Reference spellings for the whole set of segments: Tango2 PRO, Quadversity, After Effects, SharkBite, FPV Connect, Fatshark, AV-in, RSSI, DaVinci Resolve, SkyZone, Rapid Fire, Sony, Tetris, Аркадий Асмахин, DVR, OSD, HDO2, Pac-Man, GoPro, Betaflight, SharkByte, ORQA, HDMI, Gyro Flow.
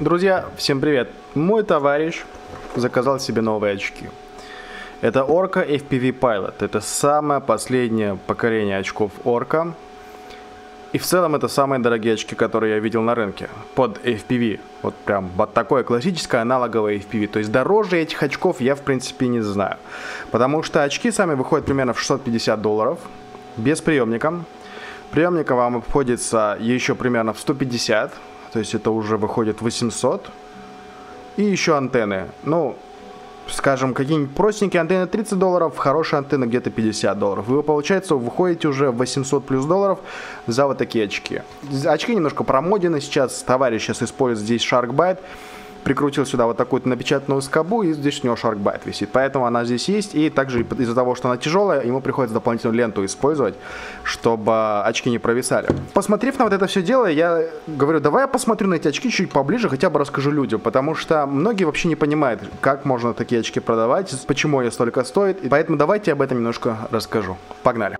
Друзья, всем привет! Мой товарищ заказал себе новые очки. Это ORQA FPV Pilot. Это самое последнее поколение очков ORQA. И в целом это самые дорогие очки, которые я видел на рынке. Под FPV. Вот прям вот такое классическое аналоговое FPV. То есть дороже этих очков я в принципе не знаю. Потому что очки сами выходят примерно в $650. Без приемника. Приемника вам обходится еще примерно в $150. То есть это уже выходит 800. И еще антенны. Ну, скажем, какие-нибудь простенькие антенны $30, хорошие антенны где-то $50. Вы, получается, выходите уже $800+ за вот такие очки. Очки немножко промодены сейчас. Товарищ сейчас использует здесь SharkByte. Прикрутил сюда вот такую-то напечатанную скобу, и здесь у него SharkByte висит. Поэтому она здесь есть. И также из-за того, что она тяжелая, ему приходится дополнительную ленту использовать, чтобы очки не провисали. Посмотрев на вот это все дело, я говорю, давай я посмотрю на эти очки чуть поближе, хотя бы расскажу людям. Потому что многие вообще не понимают, как можно такие очки продавать, почему они столько стоят. И поэтому давайте об этом немножко расскажу. Погнали.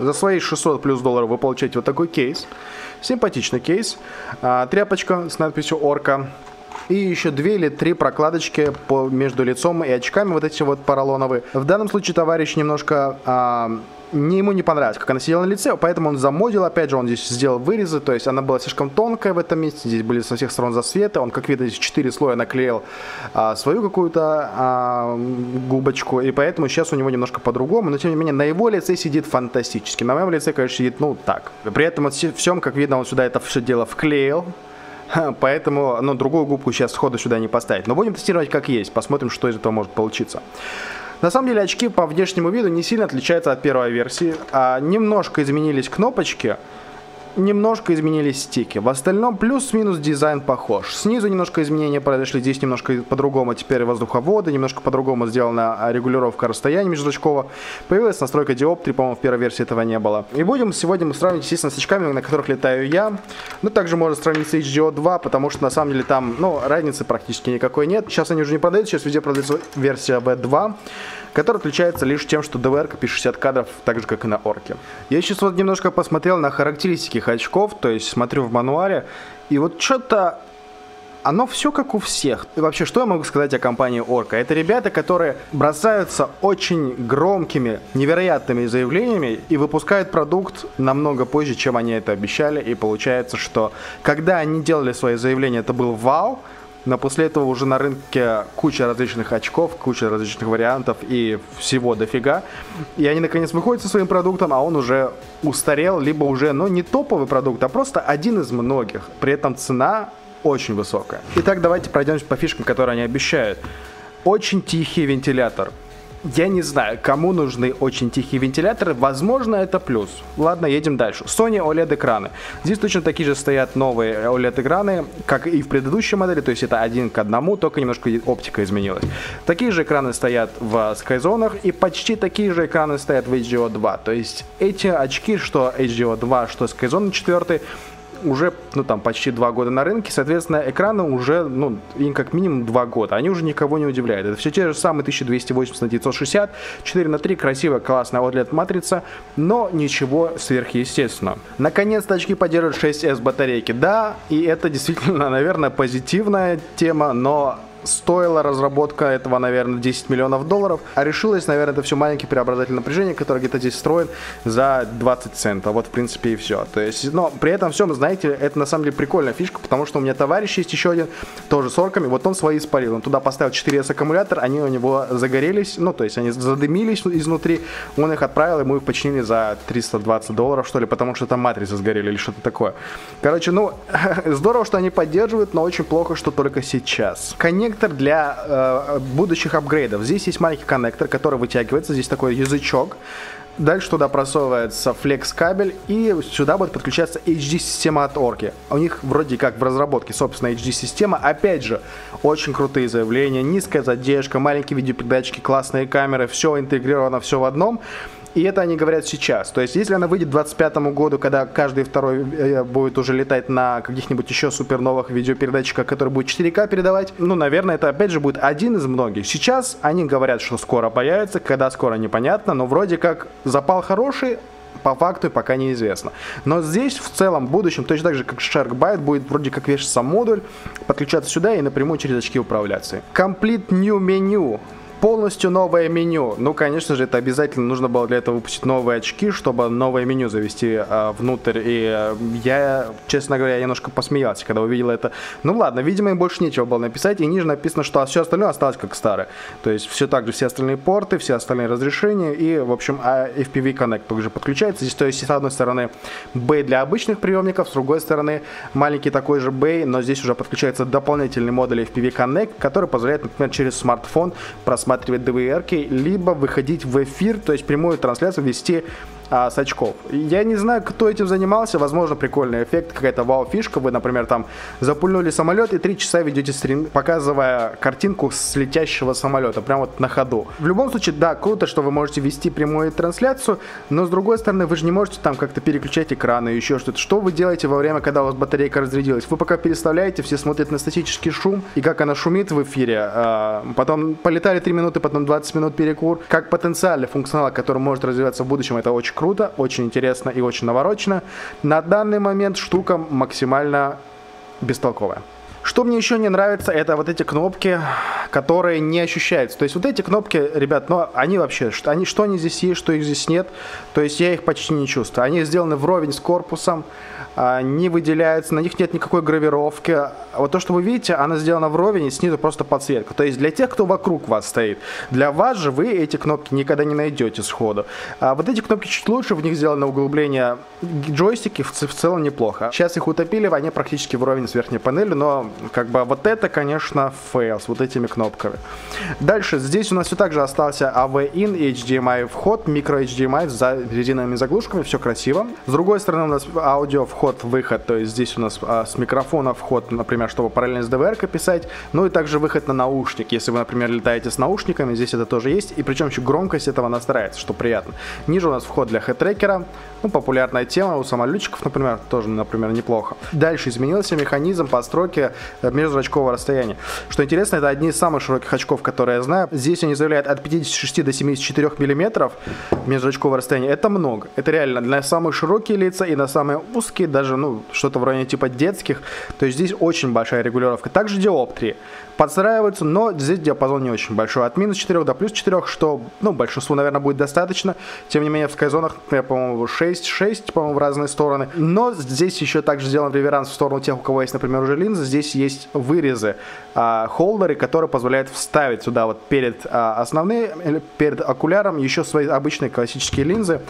За свои $600+ вы получаете вот такой кейс. Симпатичный кейс. Тряпочка с надписью ORQA. И еще 2 или 3 прокладочки между лицом и очками. Вот эти вот поролоновые. В данном случае товарищ немножко... Ему не понравилось, как она сидела на лице, поэтому он замодил, опять же, он здесь сделал вырезы, то есть она была слишком тонкая в этом месте, здесь были со всех сторон засветы, он, как видно, здесь 4 слоя наклеил свою какую-то губочку, и поэтому сейчас у него немножко по-другому, но, тем не менее, на его лице сидит фантастически, на моем лице, конечно, сидит, ну, так. При этом, вот всем, как видно, он сюда это все дело вклеил. Поэтому, ну, другую губку сейчас сходу сюда не поставить. Но будем тестировать как есть, посмотрим, что из этого может получиться. На самом деле очки по внешнему виду не сильно отличаются от первой версии. Немножко изменились кнопочки, немножко изменились стики. В остальном плюс-минус дизайн похож. Снизу немножко изменения произошли, здесь немножко по-другому теперь воздуховоды, немножко по-другому сделана регулировка расстояния межзрачкового. Появилась настройка диоптрии, по-моему, в первой версии этого не было. И будем сегодня сравнивать, естественно, с очками, на которых летаю я. Но также можно сравнить с HDO2, потому что на самом деле там, ну, разницы практически никакой нет. Сейчас они уже не продаются, сейчас везде продается версия V2, которая отличается лишь тем, что DVR 50 кадров, так же как и на ORQA. Я сейчас вот немножко посмотрел на характеристики очков, то есть смотрю в мануале, и вот что-то оно все как у всех. И вообще, что я могу сказать о компании ORQA? Это ребята, которые бросаются очень громкими, невероятными заявлениями и выпускают продукт намного позже, чем они это обещали, и получается, что когда они делали свои заявления, это был вау, но после этого уже на рынке куча различных очков, куча различных вариантов и всего дофига. И они наконец выходят со своим продуктом, а он уже устарел, либо уже, ну, не топовый продукт, а просто один из многих. При этом цена очень высокая. Итак, давайте пройдемся по фишкам, которые они обещают. Очень тихий вентилятор. Я не знаю, кому нужны очень тихие вентиляторы. Возможно, это плюс. Ладно, едем дальше. Sony OLED экраны. Здесь точно такие же стоят новые OLED экраны, как и в предыдущей модели. То есть это 1 к 1, только немножко оптика изменилась. Такие же экраны стоят в SkyZone. И почти такие же экраны стоят в HDO2. То есть эти очки, что HDO2, что SkyZone 4, уже, ну, там, почти 2 года на рынке, соответственно, экраны уже, ну, им как минимум 2 года, они уже никого не удивляют. Это все те же самые 1280 на 960, 4 на 3, красивая, классная OLED матрица, но ничего сверхъестественного. Наконец-то очки поддерживают 6S батарейки, да, и это действительно, наверное, позитивная тема, но... Стоила разработка этого, наверное, $10 миллионов, а решилось, наверное, это все маленький преобразователь напряжения, который где-то здесь встроен за 20 центов. Вот, в принципе, и все. То есть, но при этом всем, знаете, это на самом деле прикольная фишка, потому что у меня товарищ есть еще один, тоже с ORQA, вот он свои спалил. Он туда поставил 4S аккумулятор, они у него загорелись, ну, то есть они задымились изнутри, он их отправил, ему их починили за $320, что ли, потому что там матрицы сгорели или что-то такое. Короче, ну, здорово, что они поддерживают, но очень плохо, что только сейчас. Конечно, для будущих апгрейдов. Здесь есть маленький коннектор, который вытягивается. Здесь такой язычок. Дальше туда просовывается флекс-кабель, и сюда будет подключаться HD-система от ORQA. У них вроде как в разработке, собственно, HD-система. Опять же, очень крутые заявления, низкая задержка, маленькие видеопередатчики, классные камеры, все интегрировано, все в одном. И это они говорят сейчас. То есть, если она выйдет к 2025 году, когда каждый второй будет уже летать на каких-нибудь еще суперновых видеопередатчиках, которые будут 4К передавать, ну, наверное, это опять же будет один из многих. Сейчас они говорят, что скоро появится, когда скоро непонятно, но вроде как запал хороший, по факту пока неизвестно. Но здесь в целом в будущем, точно так же как SharkByte, будет вроде как вешаться модуль, подключаться сюда и напрямую через очки управляться. Complete new menu. Полностью новое меню. Ну, конечно же, это обязательно нужно было для этого выпустить новые очки, чтобы новое меню завести внутрь. И я, честно говоря, немножко посмеялся, когда увидел это. Ну ладно, видимо, им больше нечего было написать. И ниже написано, что все остальное осталось как старое. То есть все так же, все остальные порты, все остальные разрешения. И, в общем, FPV Connect также подключается. Здесь, то есть, с одной стороны, бэй для обычных приемников, с другой стороны, маленький такой же бэй. Но здесь уже подключается дополнительный модуль FPV Connect, который позволяет, например, через смартфон просматривать DVR-ки, либо выходить в эфир, то есть прямую трансляцию вести с очков. Я не знаю, кто этим занимался, возможно, прикольный эффект, какая-то вау-фишка, вы, например, там запульнули самолет и 3 часа ведете стрим, показывая картинку с летящего самолета, прям вот на ходу. В любом случае, да, круто, что вы можете вести прямую трансляцию, но с другой стороны, вы же не можете там как-то переключать экраны, еще что-то. Что вы делаете во время, когда у вас батарейка разрядилась? Вы пока переставляете, все смотрят на статический шум, и как она шумит в эфире, потом полетали 3 минуты, потом 20 минут перекур. Как потенциальный функционал, который может развиваться в будущем, это очень круто, очень интересно и очень наворочено. На данный момент штука максимально бестолковая. Что мне еще не нравится, это вот эти кнопки, которые не ощущаются. То есть вот эти кнопки, ребят, но они вообще, что они здесь есть, что их здесь нет, то есть я их почти не чувствую. Они сделаны вровень с корпусом, не выделяются, на них нет никакой гравировки. Вот то, что вы видите, она сделана вровень и снизу просто подсветка. То есть для тех, кто вокруг вас стоит. Для вас же вы эти кнопки никогда не найдете сходу. А вот эти кнопки чуть лучше, в них сделано углубление. Джойстики в целом неплохо. Сейчас их утопили, они практически вровень с верхней панелью, но как бы вот это, конечно, фейл с вот этими кнопками. Дальше, здесь у нас все так же остался AV-in, HDMI вход, микро HDMI за резиновыми заглушками, все красиво. С другой стороны у нас аудио вход-выход, то есть здесь у нас с микрофона вход, например, чтобы параллельно с DVR-кой писать, ну и также выход на наушник, если вы, например, летаете с наушниками, здесь это тоже есть, и причем еще громкость этого настраивается, что приятно. Ниже у нас вход для хэт-трекера, ну, популярная тема у самолетчиков, например, тоже, например, неплохо. Дальше изменился механизм постройки межзрачкового расстояния. Что интересно, это одни из самых широких очков, которые я знаю. Здесь они заявляют от 56 до 74 миллиметров межзрачкового расстояния. Это много. Это реально на самые широкие лица и на самые узкие, даже, ну, что-то в районе типа детских. То есть здесь очень большая регулировка. Также диоптрии подстраиваются, но здесь диапазон не очень большой. От минус 4 до плюс 4, что, ну, большинству, наверное, будет достаточно. Тем не менее, в SkyZone, по-моему, 6, по-моему, в разные стороны. Но здесь еще также сделан реверанс в сторону тех, у кого есть, например, уже линзы. Здесь есть вырезы, холдеры, которые позволяют вставить сюда вот перед перед окуляром еще свои обычные классические линзы.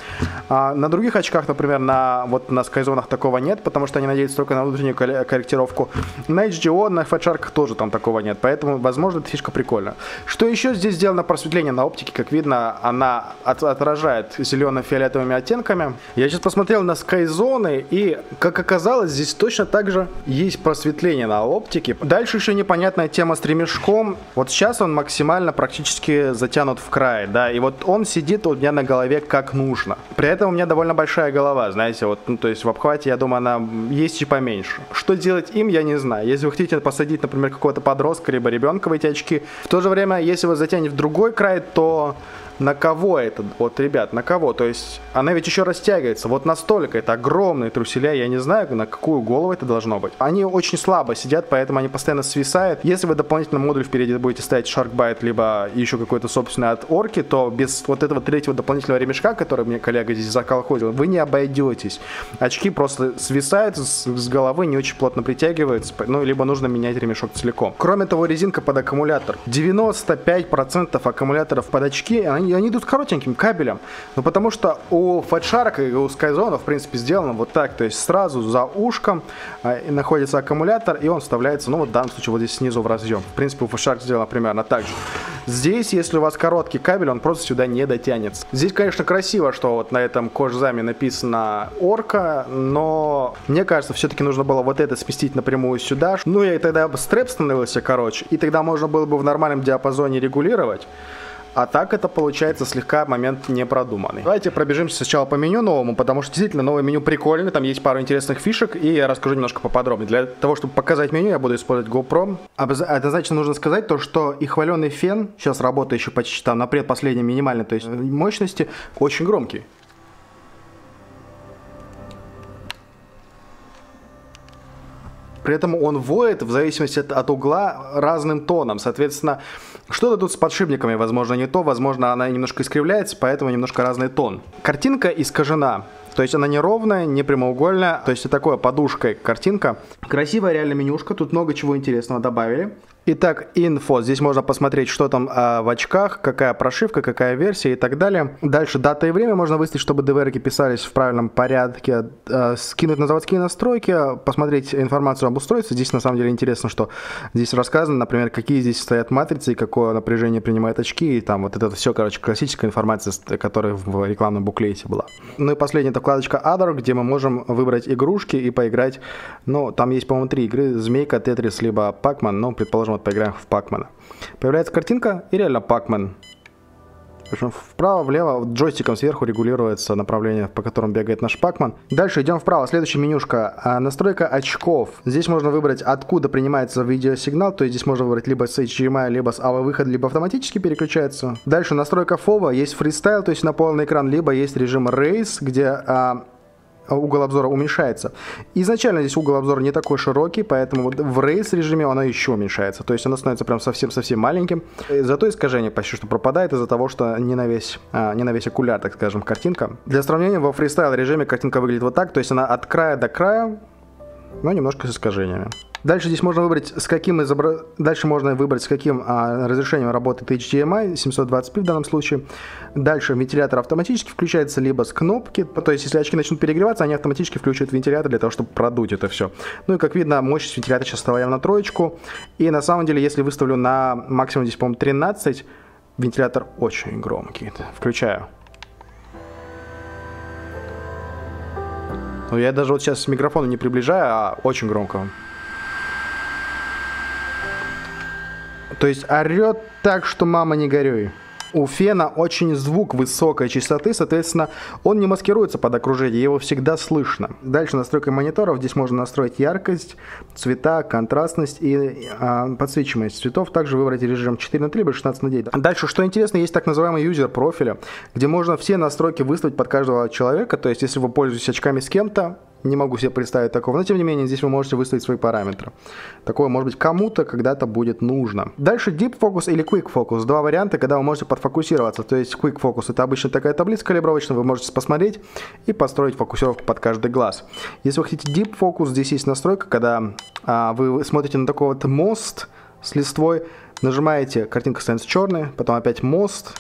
На других очках, например, на SkyZone такого нет, потому что они надеются только на внутреннюю корректировку. На HDO, на Fatshark тоже там такого нет, поэтому, возможно, эта фишка прикольная. Что еще здесь сделано? Просветление на оптике, как видно, она отражает зелено-фиолетовыми оттенками. Я сейчас посмотрел на SkyZone, и, как оказалось, здесь точно так же есть просветление на оптике. Дальше еще непонятная тема с ремешком. Вот сейчас он максимально практически затянут в край, да, и вот он сидит у меня на голове как нужно. При этом у меня довольно большая голова, знаете, вот, ну, то есть в обхвате, я думаю, она есть и поменьше. Что делать им, я не знаю. Если вы хотите посадить, например, какого-то подростка, либо ребенка в эти очки, в то же время, если вы затянете в другой край, то... На кого это? Вот, ребят, на кого? То есть, она ведь еще растягивается. Вот настолько. Это огромные труселя. Я не знаю, на какую голову это должно быть. Они очень слабо сидят, поэтому они постоянно свисают. Если вы дополнительно модуль впереди будете ставить SharkBite, либо еще какой-то собственный от ORQA, то без вот этого третьего дополнительного ремешка, который мне коллега здесь заколхозил, вы не обойдетесь. Очки просто свисают с головы, не очень плотно притягиваются. Ну, либо нужно менять ремешок целиком. Кроме того, резинка под аккумулятор. 95% аккумуляторов под очки, они идут коротеньким кабелем, но потому что у Fatshark и у SkyZone, в принципе, сделано вот так, то есть сразу за ушком находится аккумулятор, и он вставляется, ну вот в данном случае вот здесь снизу в разъем. В принципе, у Fatshark сделано примерно так же. Здесь, если у вас короткий кабель, он просто сюда не дотянется. Здесь, конечно, красиво, что вот на этом кожзаме написано ORQA, но мне кажется, все-таки нужно было вот это сместить напрямую сюда, ну и тогда стрэп становился короче, и тогда можно было бы в нормальном диапазоне регулировать. А так это получается слегка момент непродуманный. Давайте пробежимся сначала по меню новому, потому что действительно новое меню прикольное, там есть пару интересных фишек, и я расскажу немножко поподробнее. Для того, чтобы показать меню, я буду использовать GoPro. Однозначно нужно сказать то, что и хваленый фен, сейчас работающий почти там на предпоследней минимальной, то есть мощности, очень громкий. При этом он воет в зависимости от угла разным тоном. Соответственно, что-то тут с подшипниками, возможно, не то. Возможно, она немножко искривляется, поэтому немножко разный тон. Картинка искажена. То есть она не ровная, не прямоугольная. То есть это такое подушкой картинка. Красивая реально менюшка. Тут много чего интересного добавили. Итак, инфо. Здесь можно посмотреть, что там в очках, какая прошивка, какая версия и так далее. Дальше дата и время можно выставить, чтобы DVR-ки писались в правильном порядке. Скинуть на заводские настройки, посмотреть информацию об устройстве. Здесь на самом деле интересно, что здесь рассказано, например, какие здесь стоят матрицы и какое напряжение принимают очки. И там вот это все, короче, классическая информация, которая в рекламном буклете была. Ну и последняя эта вкладочка Other, где мы можем выбрать игрушки и поиграть. Ну, там есть, по-моему, 3 игры. Змейка, Тетрис, либо Pac-Man. Ну, предположим, вот поиграем в Пакмана. Появляется картинка и реально Пакман. Причем вправо-влево джойстиком сверху регулируется направление, по которому бегает наш Пакман. Дальше идем вправо. Следующая менюшка. Настройка очков. Здесь можно выбрать, откуда принимается видеосигнал. То есть здесь можно выбрать либо с HDMI, либо с AV-выход, либо автоматически переключается. Дальше настройка фова. Есть фристайл, то есть на полный экран, либо есть режим рейс, где... угол обзора уменьшается. Изначально здесь угол обзора не такой широкий, поэтому вот в рейс режиме оно еще уменьшается. То есть оно становится прям совсем-совсем маленьким. Зато искажение почти что пропадает из-за того, что не на весь окуляр, так скажем, картинка. Для сравнения, во фристайл режиме картинка выглядит вот так. То есть она от края до края, но немножко с искажениями. Дальше здесь можно выбрать, с каким разрешением работает HDMI, 720p в данном случае. Дальше вентилятор автоматически включается, либо с кнопки. То есть, если очки начнут перегреваться, они автоматически включат вентилятор для того, чтобы продуть это все. Ну и, как видно, мощность вентилятора сейчас стала на 3. И на самом деле, если выставлю на максимум, здесь, по-моему, 13, вентилятор очень громкий. Включаю. Ну, я даже вот сейчас микрофон не приближаю, а очень громко. То есть орет так, что мама не горюй. У фена очень звук высокой частоты, соответственно, он не маскируется под окружение, его всегда слышно. Дальше настройка мониторов, здесь можно настроить яркость, цвета, контрастность и подсвечиваемость цветов. Также выбрать режим 4:3, либо 16:9. Дальше, что интересно, есть так называемый юзер профиля, где можно все настройки выставить под каждого человека. То есть, если вы пользуетесь очками с кем-то, не могу себе представить такого, но тем не менее, здесь вы можете выставить свои параметры. Такое, может быть, кому-то когда-то будет нужно. Дальше Deep Focus или Quick Focus. Два варианта, когда вы можете подфокусироваться. То есть Quick Focus — это обычно такая таблица калибровочная, вы можете посмотреть и построить фокусировку под каждый глаз. Если вы хотите Deep Focus, здесь есть настройка, когда вы смотрите на такой вот мост с листвой, нажимаете, картинка становится черной, потом опять мост,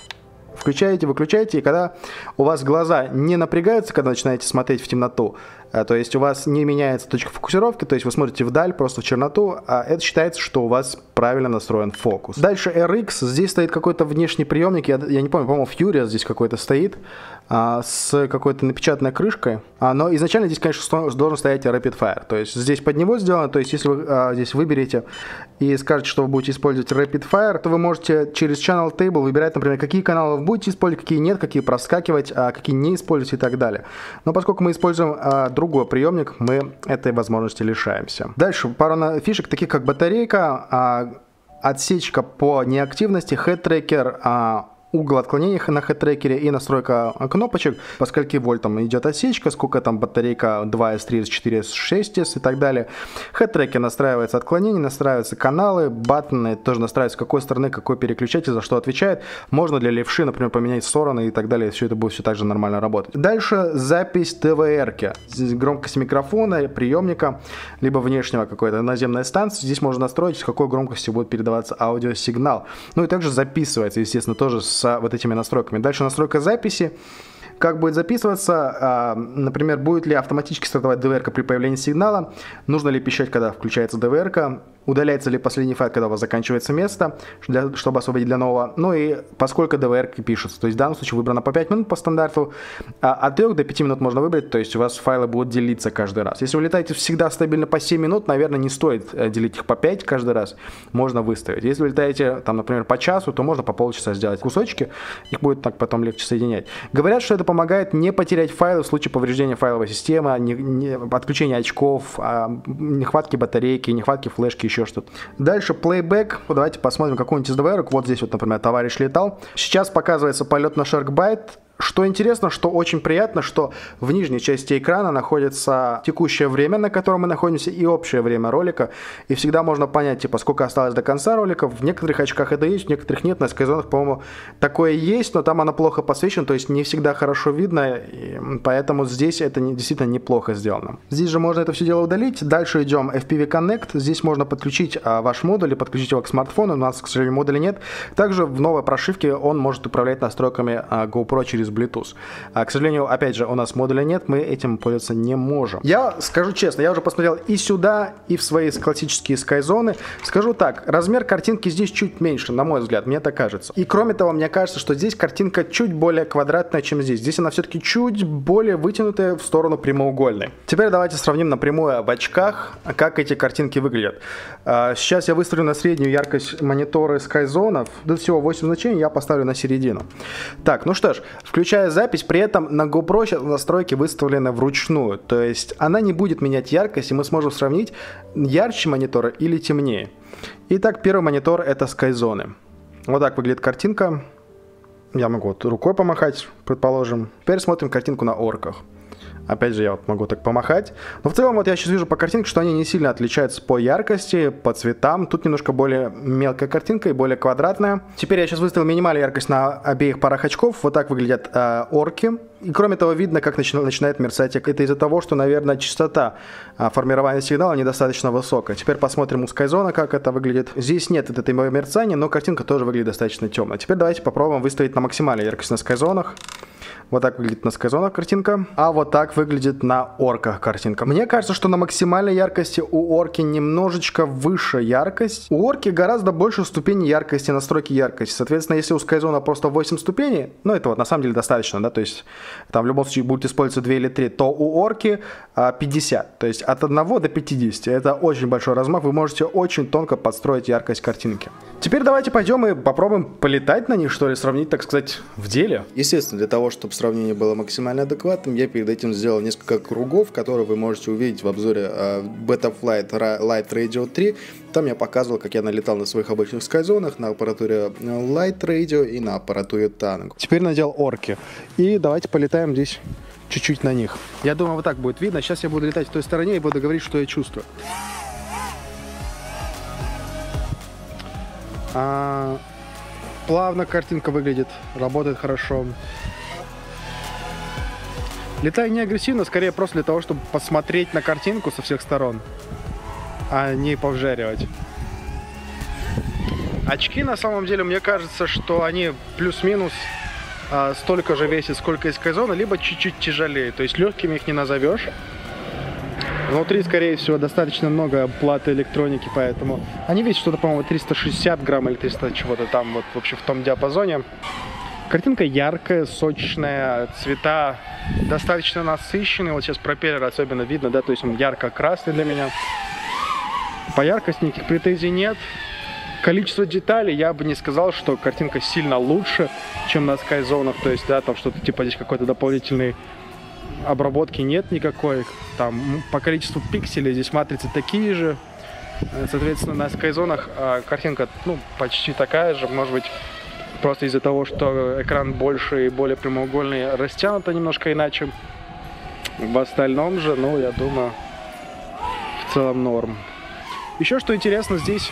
включаете, выключаете, и когда у вас глаза не напрягаются, когда начинаете смотреть в темноту, то есть у вас не меняется точка фокусировки, то есть вы смотрите вдаль, просто в черноту, а это считается, что у вас правильно настроен фокус. Дальше RX, здесь стоит какой-то внешний приемник, я не помню, по-моему, Furious здесь какой-то стоит, с какой-то напечатанной крышкой, но изначально здесь, конечно, должен стоять Rapid Fire, то есть здесь под него сделано, то есть если вы здесь выберете и скажете, что вы будете использовать Rapid Fire, то вы можете через Channel Table выбирать, например, какие каналы вы будете использовать, какие нет, какие проскакивать, какие не использовать и так далее. Но поскольку мы используем другой приемник, мы этой возможности лишаемся. Дальше пара фишек, таких как батарейка, отсечка по неактивности, хед-трекер, угол отклонения на хед-трекере и настройка кнопочек, по скольки вольтам идет отсечка, сколько там батарейка, 2S, 3S, 4S, 6S и так далее. Хед-трекер настраивается, отклонение, настраиваются каналы, баттоны тоже настраиваются, с какой стороны какой переключатель, за что отвечает. Можно для левши, например, поменять стороны и так далее, все это будет все так же нормально работать. Дальше запись ТВР-ки. Здесь громкость микрофона, приемника, либо внешнего какой-то наземной станции. Здесь можно настроить, с какой громкостью будет передаваться аудиосигнал. Ну и также записывается, естественно, тоже с вот этими настройками. Дальше настройка записи. Как будет записываться, например, будет ли автоматически стартовать DVR-ка при появлении сигнала, нужно ли пищать, когда включается DVR-ка, удаляется ли последний файл, когда у вас заканчивается место, чтобы освободить для нового, ну и поскольку DVR-ки пишется. То есть в данном случае выбрано по 5 минут по стандарту, от 3 до 5 минут можно выбрать, то есть у вас файлы будут делиться каждый раз. Если вы летаете всегда стабильно по 7 минут, наверное, не стоит делить их по 5 каждый раз, можно выставить. Если вы летаете, там, например, по часу, то можно по полчаса сделать кусочки, их будет так потом легче соединять. Говорят, что это помогает не потерять файлы в случае повреждения файловой системы, отключения очков, нехватки батарейки, нехватки флешки, еще что-то. Дальше плейбэк. Давайте посмотрим какую-нибудь из DVR-ок. Вот здесь вот, например, товарищ летал. Сейчас показывается полет на SharkByte. Что интересно, что очень приятно, что в нижней части экрана находится текущее время, на котором мы находимся, и общее время ролика. И всегда можно понять, типа, сколько осталось до конца ролика. В некоторых очках это есть, в некоторых нет. На SkyZone, по-моему, такое есть, но там она плохо посвечена, то есть не всегда хорошо видно. Поэтому здесь это действительно неплохо сделано. Здесь же можно это все дело удалить. Дальше идем FPV Connect. Здесь можно подключить ваш модуль и подключить его к смартфону. У нас, к сожалению, модуля нет. Также в новой прошивке он может управлять настройками GoPro через Bluetooth. К сожалению, опять же, у нас модуля нет, мы этим пользоваться не можем. Я скажу честно, я уже посмотрел и сюда, и в свои классические SkyZone. Скажу так, размер картинки здесь чуть меньше, на мой взгляд, мне так кажется. И кроме того, мне кажется, что здесь картинка чуть более квадратная, чем здесь. Здесь она все-таки чуть более вытянутая в сторону прямоугольной. Теперь давайте сравним напрямую в очках, как эти картинки выглядят. Сейчас я выставлю на среднюю яркость мониторы SkyZone. Тут всего 8 значений, я поставлю на середину. Так, ну что ж, включая запись, при этом на GoPro сейчас настройки выставлены вручную, то есть она не будет менять яркость, и мы сможем сравнить, ярче мониторы или темнее. Итак, первый монитор — это SkyZone. Вот так выглядит картинка. Я могу вот рукой помахать, предположим. Теперь смотрим картинку на орках. Опять же, я вот могу так помахать. Но в целом, вот я сейчас вижу по картинке, что они не сильно отличаются по яркости, по цветам. Тут немножко более мелкая картинка и более квадратная. Теперь я сейчас выставил минимальную яркость на обеих парах очков. Вот так выглядят орки. И кроме того, видно, как начинает мерцать. Это из-за того, что, наверное, частота формирования сигнала недостаточно высокая. Теперь посмотрим у SkyZone, как это выглядит. Здесь нет вот этого мерцания, но картинка тоже выглядит достаточно темно. Теперь давайте попробуем выставить на максимальную яркость на SkyZone. Вот так выглядит на SkyZone картинка, а вот так выглядит на орках картинка. Мне кажется, что на максимальной яркости у орки немножечко выше яркость. У орки гораздо больше ступеней яркости, настройки яркости. Соответственно, если у SkyZone просто 8 ступеней, ну это вот на самом деле достаточно, да, то есть там в любом случае будет использоваться 2 или 3, то у орки 50, то есть от 1 до 50. Это очень большой размах, вы можете очень тонко подстроить яркость картинки. Теперь давайте пойдем и попробуем полетать на них, что ли, сравнить, так сказать, в деле. Естественно, для того, чтобы сравнение было максимально адекватным, я перед этим сделал несколько кругов, которые вы можете увидеть в обзоре Betaflight Light Radio 3. Там я показывал, как я налетал на своих обычных SkyZone, на аппаратуре Light Radio и на аппаратуре Tango. Теперь надел орки. И давайте полетаем здесь чуть-чуть на них. Я думаю, вот так будет видно. Сейчас я буду летать в той стороне и буду говорить, что я чувствую. Плавно картинка выглядит, работает хорошо. Летаю не агрессивно, скорее просто для того, чтобы посмотреть на картинку со всех сторон, а не повжаривать. Очки, на самом деле, мне кажется, что они плюс-минус столько же весят, сколько и SkyZone, либо чуть-чуть тяжелее, то есть легкими их не назовешь. Внутри, скорее всего, достаточно много платы электроники, поэтому они весят что-то, по-моему, 360 грамм или 300 чего-то там, вот вообще в том диапазоне. Картинка яркая, сочная, цвета достаточно насыщенные. Вот сейчас пропеллер особенно видно, да, то есть он ярко-красный для меня. По яркости никаких претензий нет. Количество деталей, я бы не сказал, что картинка сильно лучше, чем на SkyZone. То есть, да, там что-то типа здесь какой-то дополнительной обработки нет никакой. Там по количеству пикселей здесь матрицы такие же. Соответственно, на SkyZone картинка, ну, почти такая же, может быть, просто из-за того, что экран больше и более прямоугольный, растянуто немножко иначе. В остальном же, ну, я думаю, в целом норм. Еще что интересно здесь,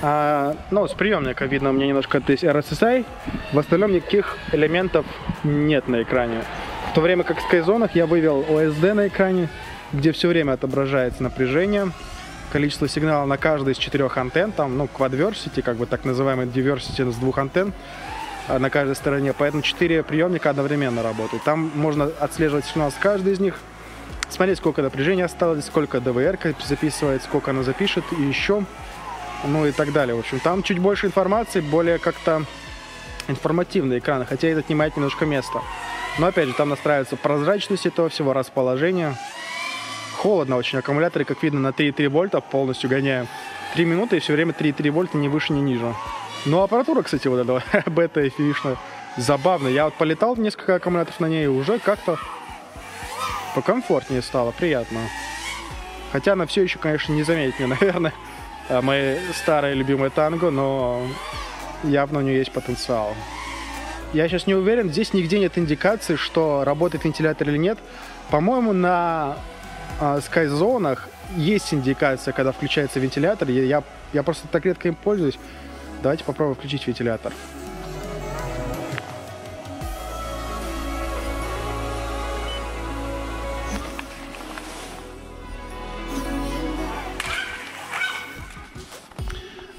ну, с приемника видно у меня немножко здесь RSSI, в остальном никаких элементов нет на экране. В то время как в SkyZone я вывел OSD на экране, где все время отображается напряжение, количество сигнала на каждой из 4 антенн, там, ну, quadversity, как бы так называемый diversity с 2 антенн на каждой стороне, поэтому 4 приемника одновременно работают. Там можно отслеживать сигнал с каждой из них, смотреть, сколько напряжения осталось, сколько DVR записывает, сколько она запишет и еще, ну и так далее. В общем, там чуть больше информации, более как-то информативный экран, хотя это отнимает немножко места. Но опять же, там настраивается прозрачность этого всего, расположения. Холодно очень, аккумуляторы, как видно, на 3,3 вольта полностью гоняем. 3 минуты и все время 3,3 вольта, ни выше, ни ниже. Ну, аппаратура, кстати, вот этого бета-эфишная, забавная. Я вот полетал несколько аккумуляторов на ней, и уже как-то покомфортнее стало, приятно. Хотя она все еще, конечно, не заменит мне, наверное, мои старые любимые танго, но явно у нее есть потенциал. Я сейчас не уверен, здесь нигде нет индикации, что работает вентилятор или нет. По-моему, на SkyZone есть индикация, когда включается вентилятор. Я просто так редко им пользуюсь. Давайте попробуем включить вентилятор.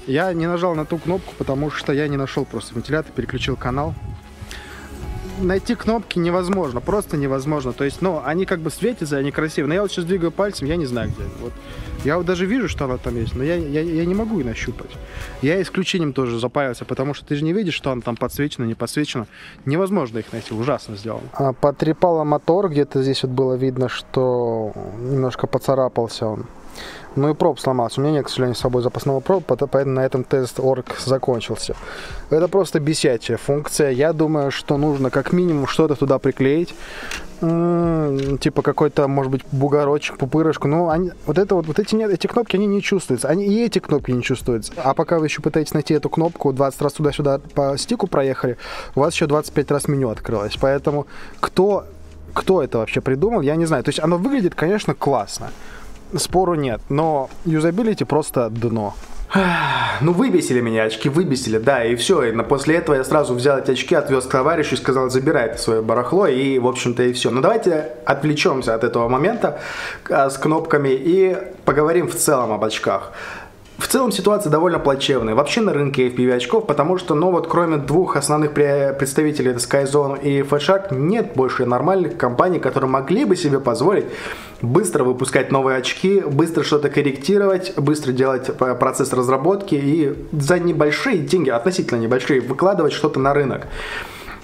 Я не нажал на ту кнопку, потому что я не нашел просто вентилятор, переключил канал. Найти кнопки невозможно, просто невозможно. То есть, ну, они как бы светятся, они красивые. Но я вот сейчас двигаю пальцем, я не знаю, где они. Вот. Я вот даже вижу, что она там есть, но я не могу ее нащупать. Я исключением тоже запарился, потому что ты же не видишь, что она там подсвечена, не подсвечена. Невозможно их найти, ужасно сделано. Потрепало мотор, где-то здесь вот было видно, что немножко поцарапался он. Ну и проб сломался. У меня нет, к сожалению, с собой запасного проба, поэтому на этом тест ORQA закончился. Это просто бесячая функция. Я думаю, что нужно как минимум что-то туда приклеить. Типа какой-то, может быть, бугорочек, пупырышку. Но они, эти кнопки, они не чувствуются. И эти кнопки не чувствуются. А пока вы еще пытаетесь найти эту кнопку, 20 раз туда-сюда по стику проехали, у вас еще 25 раз меню открылось. Поэтому кто это вообще придумал, я не знаю. То есть оно выглядит, конечно, классно. Спору нет, но юзабилити просто дно. Ну, выбесили меня, очки выбесили, да, и все. И после этого я сразу взял эти очки, отвез к товарищу и сказал, забирай это свое барахло, и, в общем-то, и все. Но давайте отвлечемся от этого момента с кнопками и поговорим в целом об очках. В целом ситуация довольно плачевная вообще на рынке FPV очков, потому что, ну вот, кроме двух основных представителей, это SkyZone и Fatshark, нет больше нормальных компаний, которые могли бы себе позволить быстро выпускать новые очки, быстро что-то корректировать, быстро делать процесс разработки и за небольшие деньги, относительно небольшие, выкладывать что-то на рынок.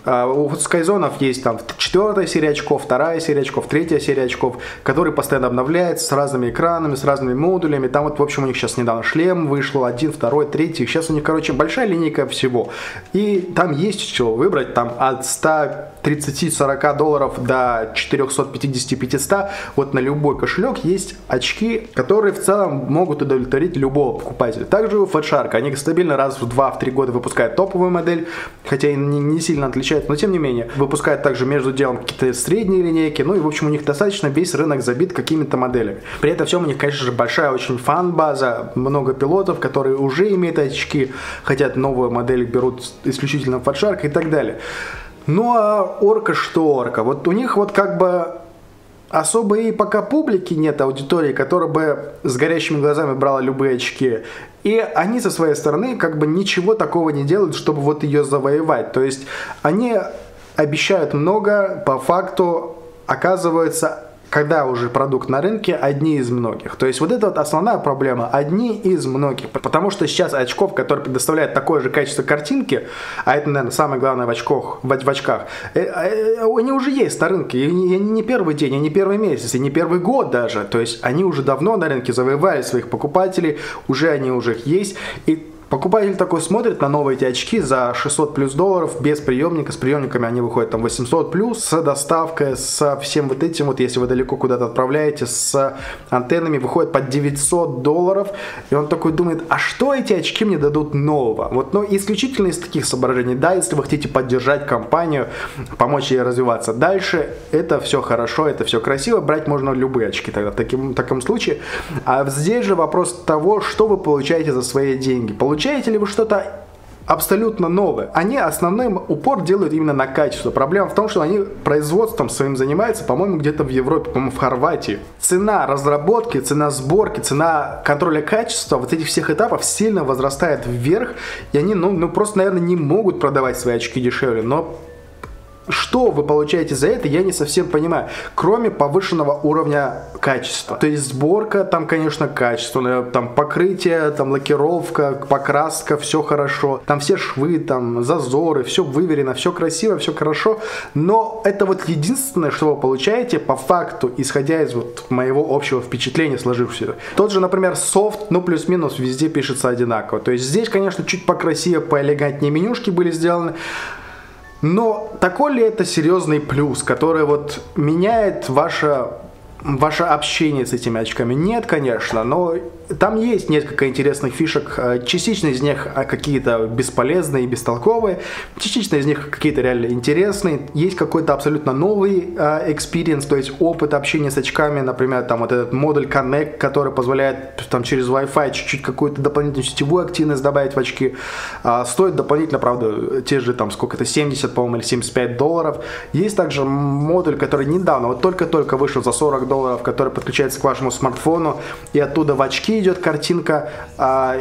У SkyZone есть там 4-я серия очков, 2-я серия очков, 3-я серия очков, которые постоянно обновляются с разными экранами, с разными модулями. Там вот, в общем, у них сейчас недавно шлем вышел, 1, 2, 3. Сейчас у них, короче, большая линейка всего. И там есть чего выбрать, там от 130-40 долларов до 450-500. Вот на любой кошелек есть очки, которые в целом могут удовлетворить любого покупателя. Также у Fatshark они стабильно раз в 2-3 года выпускают топовую модель, хотя и не сильно отличаются. Но тем не менее, выпускают также между делом какие-то средние линейки. Ну и, в общем, у них достаточно весь рынок забит какими-то моделями. При этом всем у них, конечно же, большая очень фан-база. Много пилотов, которые уже имеют очки, хотят новую модель, берут исключительно Fatshark и так далее. Ну а ORQA что ORQA? Вот у них вот как бы особо и пока публики нет, аудитории, которая бы с горящими глазами брала любые очки. И они со своей стороны как бы ничего такого не делают, чтобы вот ее завоевать. То есть они обещают много, по факту оказывается, когда уже продукт на рынке, одни из многих. То есть вот это вот основная проблема, одни из многих. Потому что сейчас очков, которые предоставляют такое же качество картинки, а это, наверное, самое главное в очках, они уже есть на рынке. И они не первый день, и не первый месяц, и не первый год даже. То есть они уже давно на рынке завоевали своих покупателей, они уже их есть. И покупатель такой смотрит на новые эти очки за 600 плюс долларов без приемника. С приемниками они выходят там 800 плюс, с доставкой, со всем вот этим вот, если вы далеко куда-то отправляете, с антеннами выходит под 900 долларов. И он такой думает, а что эти очки мне дадут нового? Вот, но исключительно из таких соображений. Да, если вы хотите поддержать компанию, помочь ей развиваться дальше, это все хорошо, это все красиво. Брать можно любые очки тогда в таком случае. А здесь же вопрос того, что вы получаете за свои деньги. Получаете ли вы что-то абсолютно новое? Они основной упор делают именно на качество. Проблема в том, что они производством своим занимаются, по-моему, где-то в Европе, по-моему, в Хорватии. Цена разработки, цена сборки, цена контроля качества вот этих всех этапов сильно возрастает вверх. И они, ну просто, наверное, не могут продавать свои очки дешевле, но что вы получаете за это, я не совсем понимаю. Кроме повышенного уровня качества. То есть сборка, там, конечно, качество. Там покрытие, там лакировка, покраска, все хорошо. Там все швы, там зазоры, все выверено, все красиво, все хорошо. Но это вот единственное, что вы получаете по факту, исходя из вот моего общего впечатления сложившегося. Тот же, например, софт, ну плюс-минус везде пишется одинаково. То есть здесь, конечно, чуть покрасивее, поэлегантнее менюшки были сделаны. Но такой ли это серьезный плюс, который вот меняет ваше Ваше общение с этими очками нет, конечно, но там есть несколько интересных фишек. Частично из них какие-то бесполезные, бестолковые, частично из них какие-то реально интересные. Есть какой-то абсолютно новый экспириенс, то есть опыт общения с очками, например, там вот этот модуль Connect, который позволяет там через Wi-Fi чуть-чуть какую-то дополнительную сетевую активность добавить в очки. Стоит дополнительно, правда, те же там сколько-то, 70, по-моему, или 75 $. Есть также модуль, который недавно, вот только-только вышел за 40 $, который подключается к вашему смартфону, и оттуда в очки идет картинка,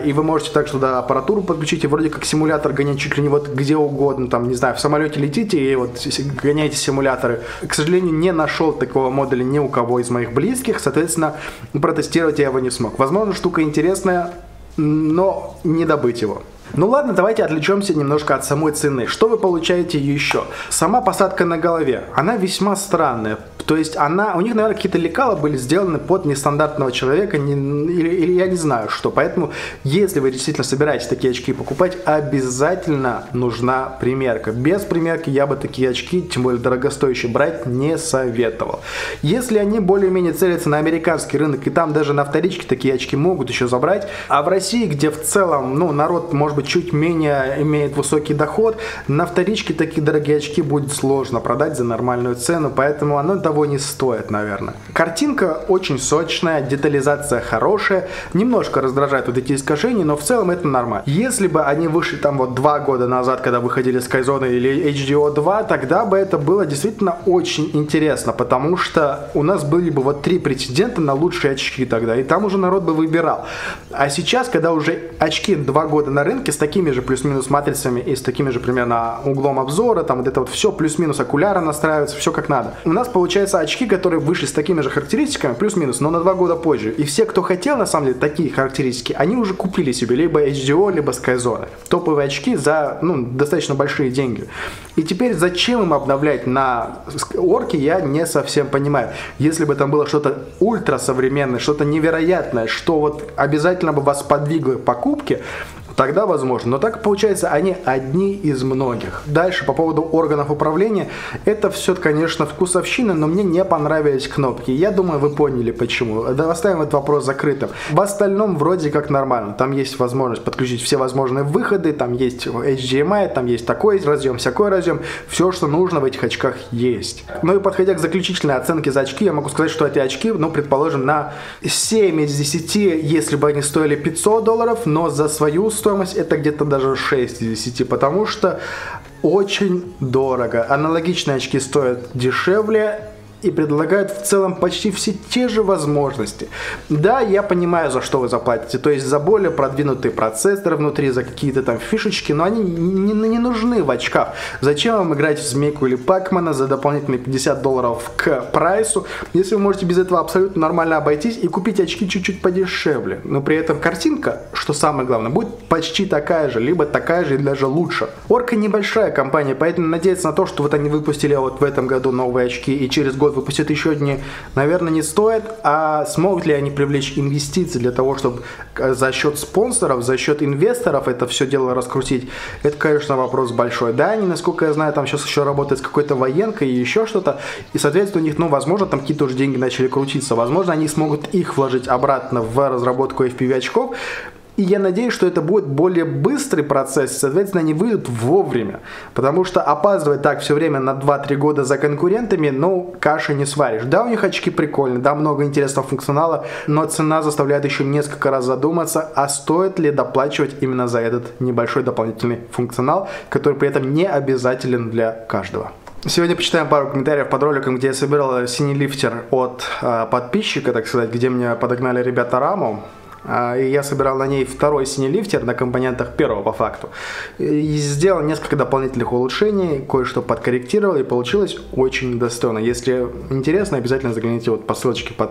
и вы можете также туда аппаратуру подключить, и вроде как симулятор гонять чуть ли не вот где угодно, там, не знаю, в самолете летите и вот гоняете симуляторы. К сожалению, не нашел такого модуля ни у кого из моих близких, соответственно, протестировать я его не смог. Возможно, штука интересная, но не добыть его. Ну ладно, давайте отвлечемся немножко от самой цены. Что вы получаете еще? Сама посадка на голове, она весьма странная. То есть у них, наверное, какие-то лекала были сделаны под нестандартного человека, или я не знаю что. Поэтому, если вы действительно собираетесь такие очки покупать, обязательно нужна примерка. Без примерки я бы такие очки, тем более дорогостоящие, брать не советовал. Если они более-менее целятся на американский рынок, и там даже на вторичке такие очки могут еще забрать, а в России, где в целом, ну, народ, может быть, чуть менее имеет высокий доход, на вторичке такие дорогие очки будет сложно продать за нормальную цену, поэтому оно того не стоит, наверное. Картинка очень сочная, детализация хорошая, немножко раздражает вот эти искажения, но в целом это нормально. Если бы они вышли там вот 2 года назад, когда выходили SkyZone или HDO2, тогда бы это было действительно очень интересно, потому что у нас были бы вот 3 претендента на лучшие очки тогда, и там уже народ бы выбирал. А сейчас, когда уже очки 2 года на рынке, с такими же плюс-минус матрицами и с такими же примерно углом обзора, там вот это вот все плюс-минус окуляра настраивается, все как надо. У нас получается очки, которые вышли с такими же характеристиками, плюс-минус, но на 2 года позже. И все, кто хотел, на самом деле, такие характеристики, они уже купили себе либо HDO, либо SkyZone. Топовые очки за, ну, достаточно большие деньги. И теперь зачем им обновлять на ORQA, я не совсем понимаю. Если бы там было что-то ультрасовременное, что-то невероятное, что вот обязательно бы вас подвигло к покупке, тогда возможно. Но так получается, они одни из многих. Дальше, по поводу органов управления. Это все, конечно, вкусовщина, но мне не понравились кнопки. Я думаю, вы поняли, почему. Оставим этот вопрос закрытым. В остальном вроде как нормально. Там есть возможность подключить все возможные выходы, там есть HDMI, там есть такой разъем, всякой разъем. Все, что нужно в этих очках, есть. Ну и подходя к заключительной оценке за очки, я могу сказать, что эти очки, ну, предположим, на 7 из 10, если бы они стоили 500 $, но за свою стоимость это где-то даже 6 из 10, потому что очень дорого. Аналогичные очки стоят дешевле и предлагают в целом почти все те же возможности. Да, я понимаю, за что вы заплатите, то есть за более продвинутые процессоры внутри, за какие-то там фишечки, но они не нужны в очках. Зачем вам играть в Змейку или Пакмана за дополнительные 50 $ к прайсу, если вы можете без этого абсолютно нормально обойтись и купить очки чуть-чуть подешевле, но при этом картинка, что самое главное, будет почти такая же, либо такая же и даже лучше. ORQA небольшая компания, поэтому надеяться на то, что вот они выпустили вот в этом году новые очки и через год выпустят еще одни, наверное, не стоит. А смогут ли они привлечь инвестиции для того, чтобы за счет спонсоров, за счет инвесторов это все дело раскрутить, это, конечно, вопрос большой. Да, они, насколько я знаю, там сейчас еще работает с какой-то военкой и еще что-то, и, соответственно, у них, ну, возможно, там какие-то уже деньги начали крутиться, возможно, они смогут их вложить обратно в разработку FPV очков. И я надеюсь, что это будет более быстрый процесс, соответственно, они выйдут вовремя. Потому что опаздывать так все время на 2-3 года за конкурентами, ну, каши не сваришь. Да, у них очки прикольные, да, много интересного функционала, но цена заставляет еще несколько раз задуматься, а стоит ли доплачивать именно за этот небольшой дополнительный функционал, который при этом не обязателен для каждого. Сегодня почитаем пару комментариев под роликом, где я собирал синий лифтер от подписчика, так сказать, где мне подогнали ребята раму. И я собирал на ней второй синий лифтер на компонентах первого по факту. И сделал несколько дополнительных улучшений, кое-что подкорректировал, и получилось очень достойно. Если интересно, обязательно загляните вот по ссылочке по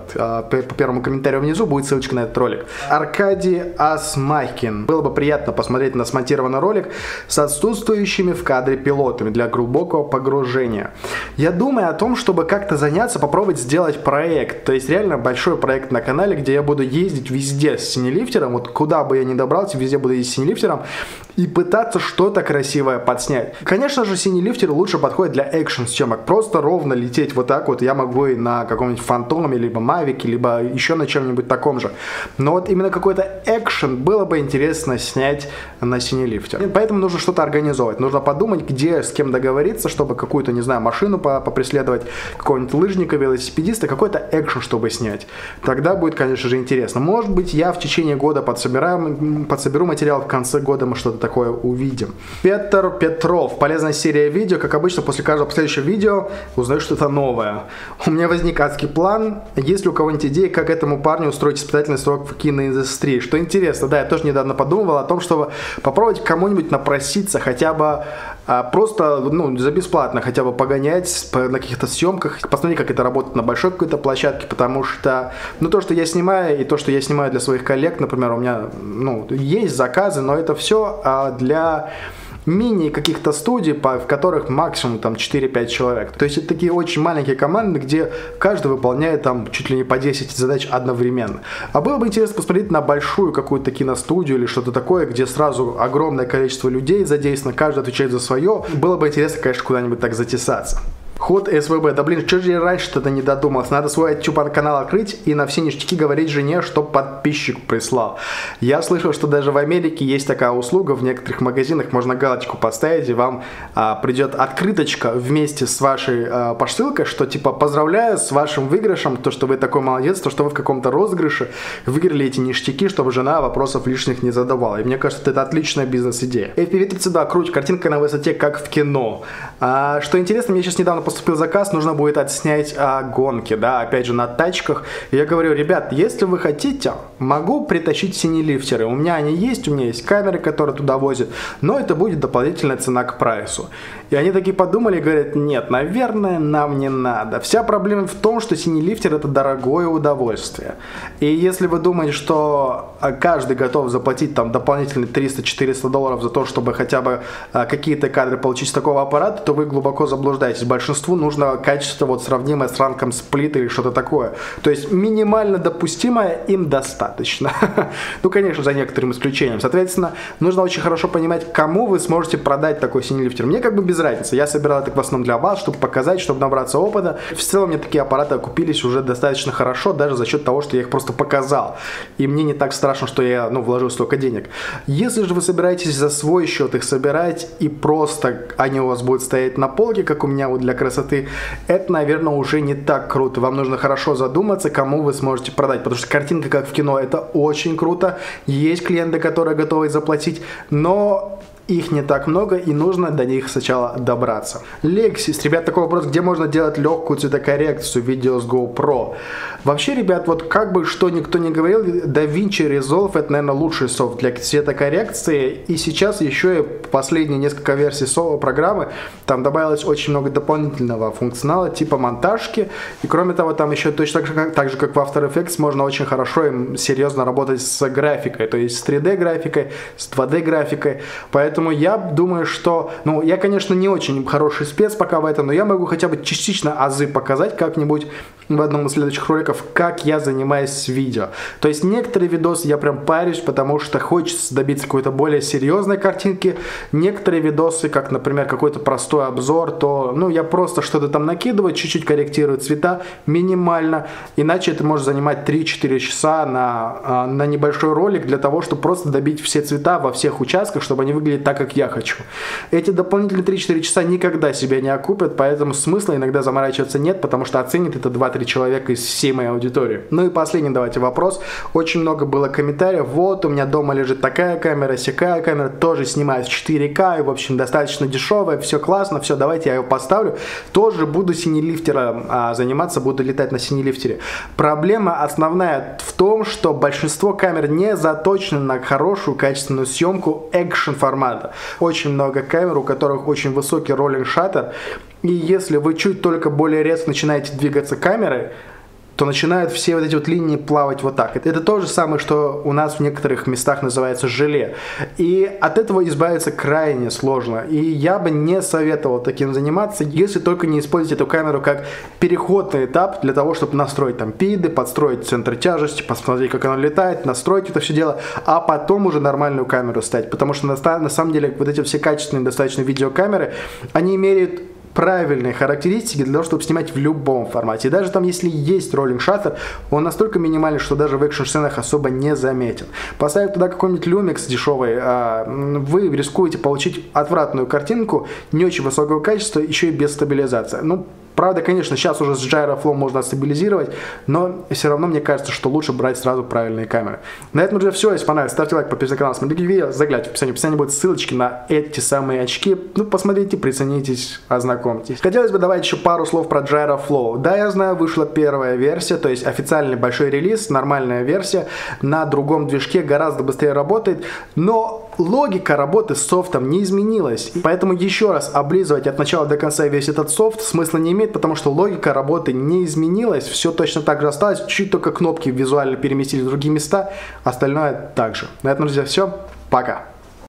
первому комментарию внизу, будет ссылочка на этот ролик. Аркадий Асмахин. Было бы приятно посмотреть на смонтированный ролик с отсутствующими в кадре пилотами для глубокого погружения. Я думаю о том, чтобы как-то заняться, попробовать сделать проект. То есть реально большой проект на канале, где я буду ездить везде, с синелифтером, вот куда бы я ни добрался, везде буду ездить с синелифтером и пытаться что-то красивое подснять. Конечно же, синелифтер лучше подходит для экшн-съемок, просто ровно лететь вот так вот я могу и на каком-нибудь фантоме, либо мавике, либо еще на чем-нибудь таком же. Но вот именно какой-то экшен было бы интересно снять на синелифтер. Поэтому нужно что-то организовать, нужно подумать, где с кем договориться, чтобы какую-то, не знаю, машину попреследовать, какого-нибудь лыжника, велосипедиста, какой-то экшен, чтобы снять. Тогда будет, конечно же, интересно. Может быть, я в течение года подсоберу материал, в конце года мы что-то такое увидим. Петр Петров. Полезная серия видео. Как обычно, после каждого следующего видео узнаю что-то новое. У меня возник адский план. Есть ли у кого-нибудь идеи, как этому парню устроить испытательный срок в киноиндустрии? Что интересно, да, я тоже недавно подумывал о том, чтобы попробовать кому-нибудь напроситься хотя бы просто, ну, за бесплатно хотя бы погонять на каких-то съемках, посмотреть, как это работает на большой какой-то площадке, потому что, ну, то, что я снимаю, и то, что я снимаю для своих коллег, например, у меня, ну, есть заказы, но это все для мини каких-то студий, в которых максимум там 4-5 человек. То есть это такие очень маленькие команды, где каждый выполняет там чуть ли не по 10 задач одновременно. А было бы интересно посмотреть на большую какую-то киностудию или что-то такое, где сразу огромное количество людей задействовано, каждый отвечает за свое. Было бы интересно, конечно, куда-нибудь так затесаться. Ход СВБ. Да блин, что же я раньше-то не додумался? Надо свой YouTube-канал открыть и на все ништяки говорить жене, что подписчик прислал. Я слышал, что даже в Америке есть такая услуга. В некоторых магазинах можно галочку поставить, и вам придет открыточка вместе с вашей посылкой, что типа поздравляю с вашим выигрышем, то, что вы такой молодец, то, что вы в каком-то розыгрыше выиграли эти ништяки, чтобы жена вопросов лишних не задавала. И мне кажется, это отличная бизнес-идея. FPV 32. Круть. Картинка на высоте, как в кино. Что интересно, мне сейчас недавно поступил заказ, нужно будет отснять гонки, да, опять же, на тачках. И я говорю, ребят, если вы хотите, могу притащить синелифтеры. У меня они есть, у меня есть камеры, которые туда возят, но это будет дополнительная цена к прайсу. И они такие подумали и говорят, нет, наверное, нам не надо. Вся проблема в том, что синелифтер — это дорогое удовольствие. И если вы думаете, что каждый готов заплатить там дополнительные $300–400 за то, чтобы хотя бы какие-то кадры получить с такого аппарата, то вы глубоко заблуждаетесь. Большинству нужно качество вот сравнимое с ранком сплит или что-то такое. То есть минимально допустимое им достаточно. Ну, конечно, за некоторым исключением. Соответственно, нужно очень хорошо понимать, кому вы сможете продать такой синелифтер. Мне как бы без разницы. Я собирал это в основном для вас, чтобы показать, чтобы набраться опыта. В целом мне такие аппараты окупились уже достаточно хорошо, даже за счет того, что я их просто показал. И мне не так страшно, что я, ну, вложил столько денег. Если же вы собираетесь за свой счет их собирать, и просто они у вас будут стоять на полке, как у меня вот для красоты, это, наверное, уже не так круто. Вам нужно хорошо задуматься, кому вы сможете продать, потому что картинка как в кино — это очень круто. Есть клиенты, которые готовы заплатить, но их не так много, и нужно до них сначала добраться. Лексис, ребят, такой вопрос, где можно делать легкую цветокоррекцию видео с GoPro? Вообще, ребят, вот как бы что никто не говорил, DaVinci Resolve — это, наверное, лучший софт для цветокоррекции, и сейчас еще и последние несколько версий программы, там добавилось очень много дополнительного функционала, типа монтажки, и кроме того, там еще точно так же, как в After Effects, можно очень хорошо и серьезно работать с графикой, то есть с 3D-графикой, с 2D-графикой, Поэтому я думаю, что, ну, я, конечно, не очень хороший спец пока в этом, но я могу хотя бы частично азы показать как-нибудь в одном из следующих роликов, как я занимаюсь видео. То есть некоторые видосы я прям парюсь, потому что хочется добиться какой-то более серьезной картинки. Некоторые видосы, как, например, какой-то простой обзор, то, ну, я просто что-то там накидываю, чуть-чуть корректирую цвета, минимально. Иначе это может занимать 3-4 часа на небольшой ролик для того, чтобы просто добить все цвета во всех участках, чтобы они выглядели так, как я хочу. Эти дополнительные 3-4 часа никогда себя не окупят, поэтому смысла иногда заморачиваться нет, потому что оценит это 2-3 человека из всей моей аудитории. Ну и последний давайте вопрос. Очень много было комментариев. Вот, у меня дома лежит такая камера, сякая камера, тоже снимает 4К, и, в общем, достаточно дешевая, все классно, все, давайте я ее поставлю. Тоже буду синелифтером заниматься, буду летать на синелифтере. Проблема основная в том, что большинство камер не заточены на хорошую, качественную съемку экшн-формата. Очень много камер, у которых очень высокий роллинг шаттер, и если вы чуть только более резко начинаете двигаться камерой, то начинают все вот эти вот линии плавать вот так. Это то же самое, что у нас в некоторых местах называется желе. И от этого избавиться крайне сложно. И я бы не советовал таким заниматься, если только не использовать эту камеру как переходный этап для того, чтобы настроить там пиды, подстроить центр тяжести, посмотреть, как она летает, настроить это все дело, а потом уже нормальную камеру ставить. Потому что на самом деле вот эти все качественные достаточно видеокамеры, они меряют правильные характеристики для того, чтобы снимать в любом формате. И даже там, если есть роллинг шаттер, он настолько минимальный, что даже в экшн-сценах особо не заметен. Поставив туда какой-нибудь люмикс дешевый, вы рискуете получить отвратную картинку, не очень высокого качества, еще и без стабилизации. Ну, правда, конечно, сейчас уже с Gyro Flow можно стабилизировать, но все равно мне кажется, что лучше брать сразу правильные камеры. На этом уже все. Если понравилось, ставьте лайк, подписывайтесь на канал, смотрите видео, заглядывайте в описании будут ссылочки на эти самые очки. Ну, посмотрите, присоединитесь, ознакомьтесь. Хотелось бы добавить еще пару слов про Gyro Flow. Да, я знаю, вышла первая версия, то есть официальный большой релиз, нормальная версия, на другом движке гораздо быстрее работает, но логика работы с софтом не изменилась. Поэтому еще раз облизывать от начала до конца весь этот софт смысла не имеет, потому что логика работы не изменилась, все точно так же осталось, чуть только кнопки визуально переместили в другие места, остальное также. На этом, друзья, все. Пока!